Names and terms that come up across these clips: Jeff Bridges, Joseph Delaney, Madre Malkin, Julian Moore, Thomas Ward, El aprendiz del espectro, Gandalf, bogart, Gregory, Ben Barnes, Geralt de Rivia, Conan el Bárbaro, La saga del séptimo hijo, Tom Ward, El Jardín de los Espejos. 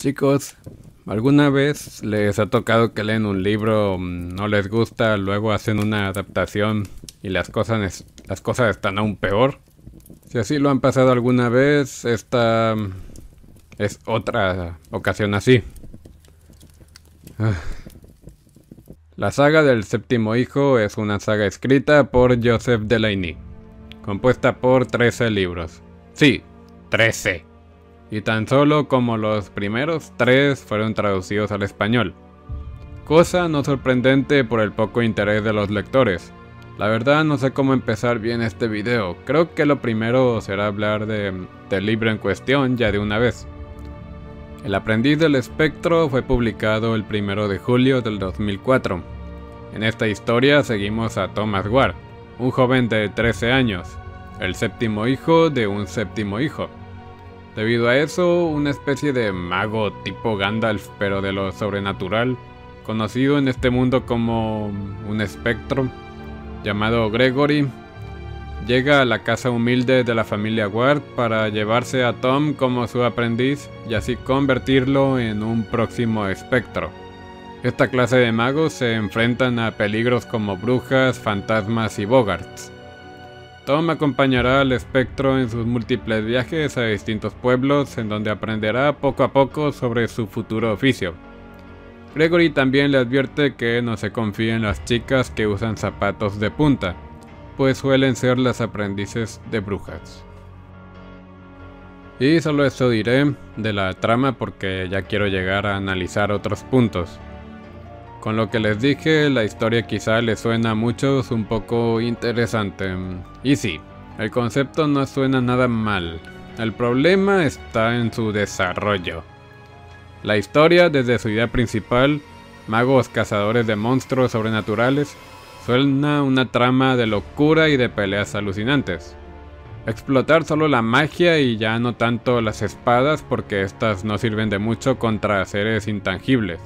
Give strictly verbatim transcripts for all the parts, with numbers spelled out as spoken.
Chicos, ¿alguna vez les ha tocado que leen un libro, no les gusta, luego hacen una adaptación y las cosas, las cosas están aún peor? Si así lo han pasado alguna vez, esta es otra ocasión así. La saga del séptimo hijo es una saga escrita por Joseph Delaney, compuesta por trece libros. Sí, trece. Y tan solo como los primeros tres fueron traducidos al español. Cosa no sorprendente por el poco interés de los lectores. La verdad no sé cómo empezar bien este video, creo que lo primero será hablar de, del libro en cuestión ya de una vez. El aprendiz del espectro fue publicado el primero de julio del dos mil cuatro. En esta historia seguimos a Thomas Ward, un joven de trece años, el séptimo hijo de un séptimo hijo. Debido a eso, una especie de mago tipo Gandalf, pero de lo sobrenatural, conocido en este mundo como un espectro, llamado Gregory, llega a la casa humilde de la familia Ward para llevarse a Tom como su aprendiz y así convertirlo en un próximo espectro. Esta clase de magos se enfrentan a peligros como brujas, fantasmas y bogarts. Tom acompañará al espectro en sus múltiples viajes a distintos pueblos en donde aprenderá poco a poco sobre su futuro oficio. Gregory también le advierte que no se confíe en las chicas que usan zapatos de punta, pues suelen ser las aprendices de brujas. Y solo eso diré de la trama porque ya quiero llegar a analizar otros puntos. Con lo que les dije, la historia quizá les suena a muchos un poco interesante. Y sí, el concepto no suena nada mal. El problema está en su desarrollo. La historia, desde su idea principal, magos cazadores de monstruos sobrenaturales, suena una trama de locura y de peleas alucinantes. Explotar solo la magia y ya no tanto las espadas porque estas no sirven de mucho contra seres intangibles.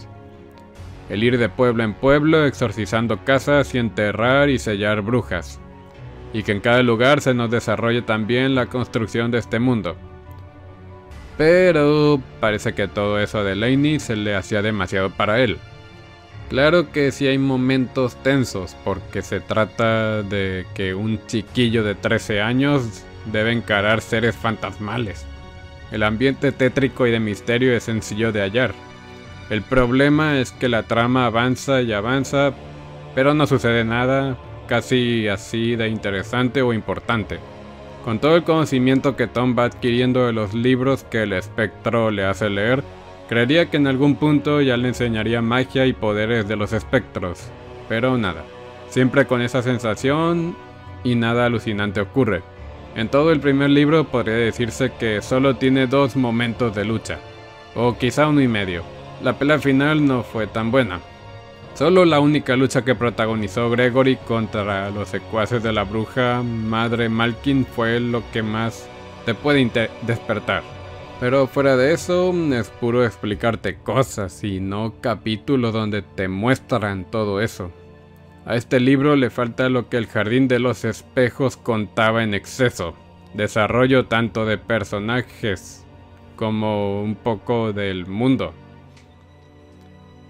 El ir de pueblo en pueblo exorcizando casas y enterrar y sellar brujas. Y que en cada lugar se nos desarrolle también la construcción de este mundo. Pero parece que todo eso a Delaney se le hacía demasiado para él. Claro que sí hay momentos tensos porque se trata de que un chiquillo de trece años debe encarar seres fantasmales. El ambiente tétrico y de misterio es sencillo de hallar. El problema es que la trama avanza y avanza, pero no sucede nada casi así de interesante o importante. Con todo el conocimiento que Tom va adquiriendo de los libros que el espectro le hace leer, creería que en algún punto ya le enseñaría magia y poderes de los espectros, pero nada. Siempre con esa sensación y nada alucinante ocurre. En todo el primer libro podría decirse que solo tiene dos momentos de lucha, o quizá uno y medio. La pelea final no fue tan buena. Solo la única lucha que protagonizó Gregory contra los secuaces de la bruja Madre Malkin fue lo que más te puede despertar. Pero fuera de eso, es puro explicarte cosas y no capítulos donde te muestran todo eso. A este libro le falta lo que El Jardín de los Espejos contaba en exceso. Desarrollo tanto de personajes como un poco del mundo.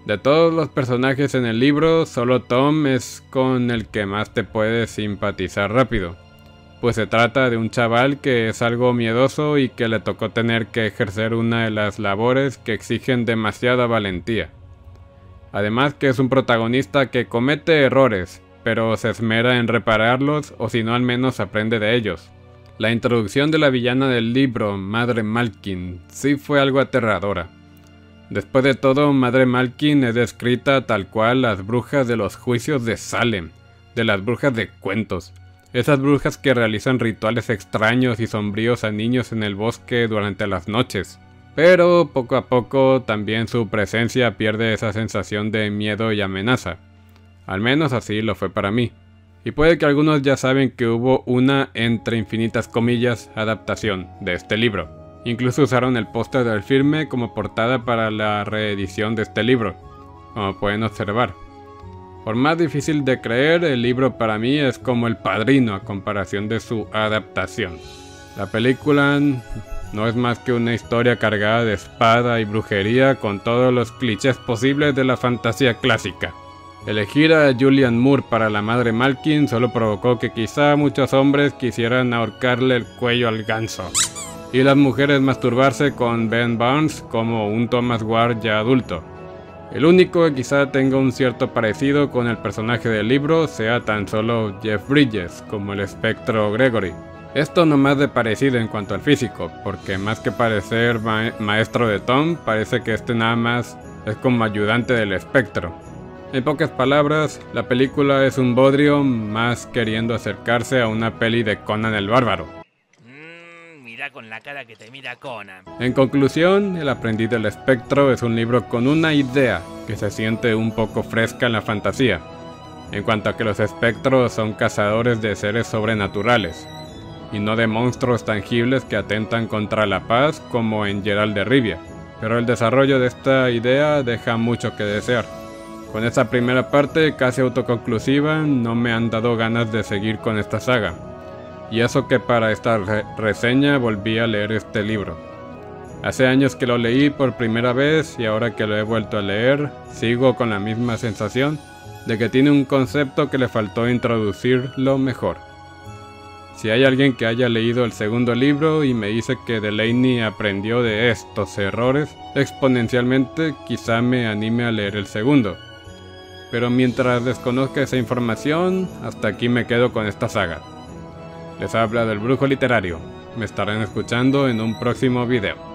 De todos los personajes en el libro, solo Tom es con el que más te puedes simpatizar rápido, pues se trata de un chaval que es algo miedoso y que le tocó tener que ejercer una de las labores que exigen demasiada valentía. Además que es un protagonista que comete errores, pero se esmera en repararlos o si no al menos aprende de ellos. La introducción de la villana del libro, Madre Malkin, sí fue algo aterradora. Después de todo, Madre Malkin es descrita tal cual las brujas de los juicios de Salem, de las brujas de cuentos. Esas brujas que realizan rituales extraños y sombríos a niños en el bosque durante las noches. Pero poco a poco también su presencia pierde esa sensación de miedo y amenaza. Al menos así lo fue para mí. Y puede que algunos ya saben que hubo una, entre infinitas comillas, adaptación de este libro. Incluso usaron el póster del filme como portada para la reedición de este libro, como pueden observar. Por más difícil de creer, el libro para mí es como El Padrino a comparación de su adaptación. La película no es más que una historia cargada de espada y brujería con todos los clichés posibles de la fantasía clásica. Elegir a Julian Moore para la Madre Malkin solo provocó que quizá muchos hombres quisieran ahorcarle el cuello al ganso, y las mujeres masturbarse con Ben Barnes como un Thomas Ward ya adulto. El único que quizá tenga un cierto parecido con el personaje del libro sea tan solo Jeff Bridges, como el espectro Gregory. Esto no más de parecido en cuanto al físico, porque más que parecer ma- maestro de Tom, parece que este nada más es como ayudante del espectro. En pocas palabras, la película es un bodrio más queriendo acercarse a una peli de Conan el Bárbaro. Mm, mira con la cara que te mira Conan. En conclusión, El aprendiz del espectro es un libro con una idea que se siente un poco fresca en la fantasía, en cuanto a que los espectros son cazadores de seres sobrenaturales, y no de monstruos tangibles que atentan contra la paz como en Geralt de Rivia, pero el desarrollo de esta idea deja mucho que desear. Con esta primera parte casi autoconclusiva no me han dado ganas de seguir con esta saga, y eso que para esta re- reseña volví a leer este libro. Hace años que lo leí por primera vez y ahora que lo he vuelto a leer sigo con la misma sensación de que tiene un concepto que le faltó introducirlo mejor. Si hay alguien que haya leído el segundo libro y me dice que Delaney aprendió de estos errores exponencialmente, quizá me anime a leer el segundo. Pero mientras desconozca esa información, hasta aquí me quedo con esta saga. Les habla del Brujo Literario. Me estarán escuchando en un próximo video.